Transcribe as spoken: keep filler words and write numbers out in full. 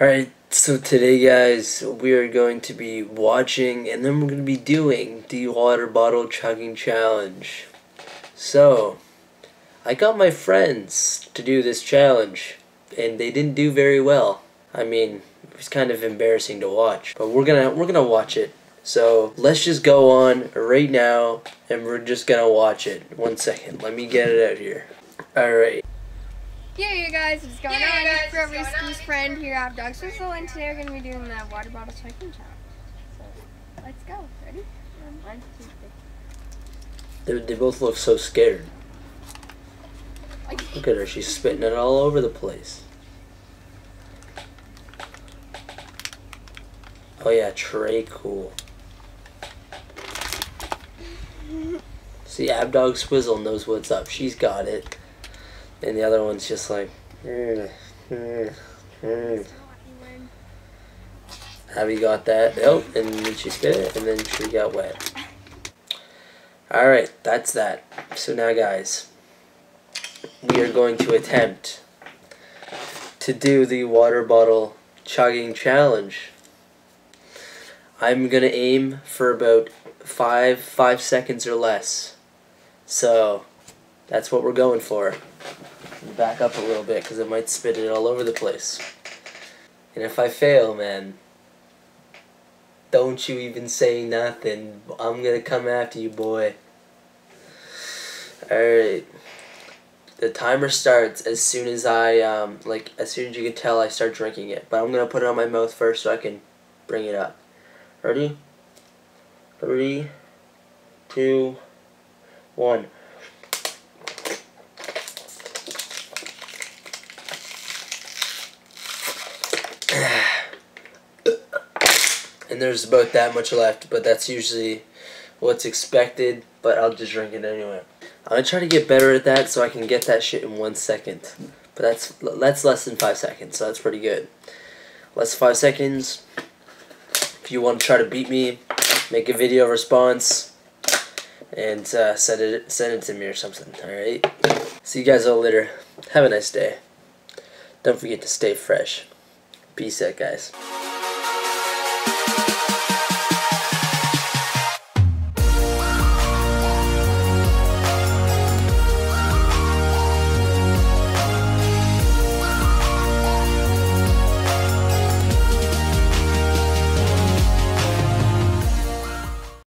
Alright, so today guys, we are going to be watching and then we're going to be doing the water bottle chugging challenge. So, I got my friends to do this challenge, and they didn't do very well. I mean, it was kind of embarrassing to watch, but we're gonna, we're gonna watch it. So, let's just go on right now, and we're just gonna watch it. One second, let me get it out here. Alright. Yeah, you guys, what's going yeah, on? Guys, it's Grover Ski's friend here at Abdog Swizzle, and today we're going to be doing the water bottle chugging challenge. So, let's go. Ready? One, two, three. They, they both look so scared. Look at her, she's spitting it all over the place. Oh, yeah, Trey, cool. See, Abdog Swizzle knows what's up. She's got it. And the other one's just like, mm, mm, mm. Abby got that. Oh, and then she spit it, and then she got wet. Alright, that's that. So now, guys, we are going to attempt to do the water bottle chugging challenge. I'm going to aim for about five, five seconds or less. So, that's what we're going for. Back up a little bit because it might spit it all over the place. And if I fail, man, don't you even say nothing. I'm gonna come after you, boy. Alright. The timer starts as soon as I, um, like, as soon as you can tell I start drinking it. But I'm gonna put it on my mouth first so I can bring it up. Ready? Three, two, one. And there's about that much left, but that's usually what's expected, but I'll just drink it anyway. I'm going to try to get better at that so I can get that shit in one second. But that's that's less than five seconds, so that's pretty good. Less than five seconds. If you want to try to beat me, make a video response, and uh, send, it, send it to me or something, alright? See you guys all later. Have a nice day. Don't forget to stay fresh. Peace out, guys.